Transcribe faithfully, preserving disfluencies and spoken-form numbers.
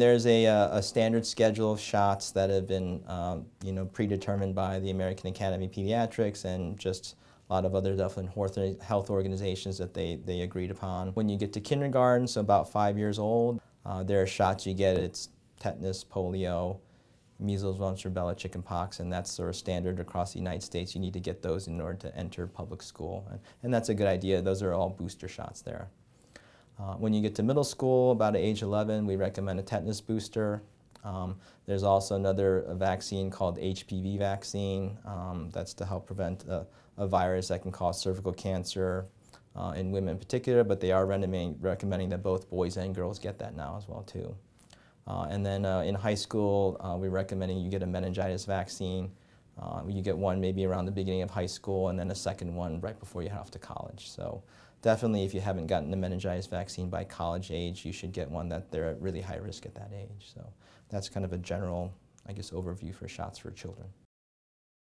There's a, a standard schedule of shots that have been um, you know, predetermined by the American Academy of Pediatrics and just a lot of other health organizations that they, they agreed upon. When you get to kindergarten, so about five years old, uh, there are shots you get. It's tetanus, polio, measles, mumps, rubella, chickenpox, and that's sort of standard across the United States. You need to get those in order to enter public school, and, and that's a good idea. Those are all booster shots there. Uh, when you get to middle school, about age eleven, we recommend a tetanus booster. Um, there's also another vaccine called H P V vaccine. Um, that's to help prevent a, a virus that can cause cervical cancer uh, in women in particular, but they are recommending that both boys and girls get that now as well too. Uh, and then uh, in high school, uh, we're recommending you get a meningitis vaccine. Uh, you get one maybe around the beginning of high school and then a second one right before you head off to college. So definitely if you haven't gotten the meningitis vaccine by college age, you should get one that they're at really high risk at that age. So that's kind of a general, I guess, overview for shots for children.